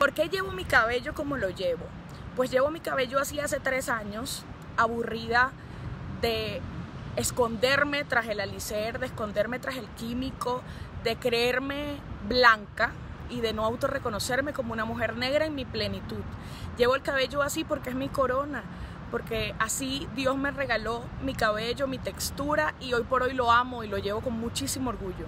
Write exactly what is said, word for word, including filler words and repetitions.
¿Por qué llevo mi cabello como lo llevo? Pues llevo mi cabello así hace tres años, aburrida de esconderme tras el alisher, de esconderme tras el químico, de creerme blanca y de no autorreconocerme como una mujer negra en mi plenitud. Llevo el cabello así porque es mi corona, porque así Dios me regaló mi cabello, mi textura, y hoy por hoy lo amo y lo llevo con muchísimo orgullo.